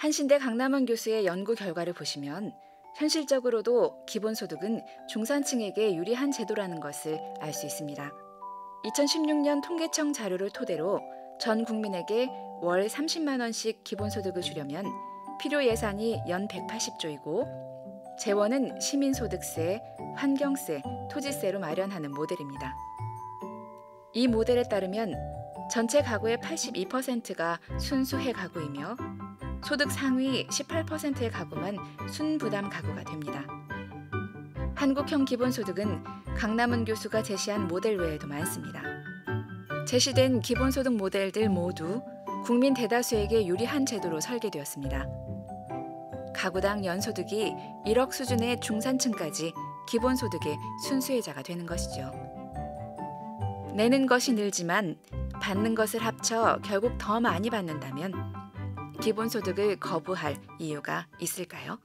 한신대 강남원 교수의 연구 결과를 보시면 현실적으로도 기본소득은 중산층에게 유리한 제도라는 것을 알 수 있습니다. 2016년 통계청 자료를 토대로 전 국민에게 월 30만 원씩 기본소득을 주려면 필요 예산이 연 180조이고 재원은 시민소득세, 환경세, 토지세로 마련하는 모델입니다. 이 모델에 따르면 전체 가구의 82%가 순수해 가구이며 소득 상위 18%의 가구만 순부담 가구가 됩니다. 한국형 기본소득은 강남은 교수가 제시한 모델 외에도 많습니다. 제시된 기본소득 모델들 모두 국민 대다수에게 유리한 제도로 설계되었습니다. 가구당 연소득이 1억 수준의 중산층까지 기본소득의 순수혜자가 되는 것이죠. 내는 것이 늘지만 받는 것을 합쳐 결국 더 많이 받는다면 기본소득을 거부할 이유가 있을까요?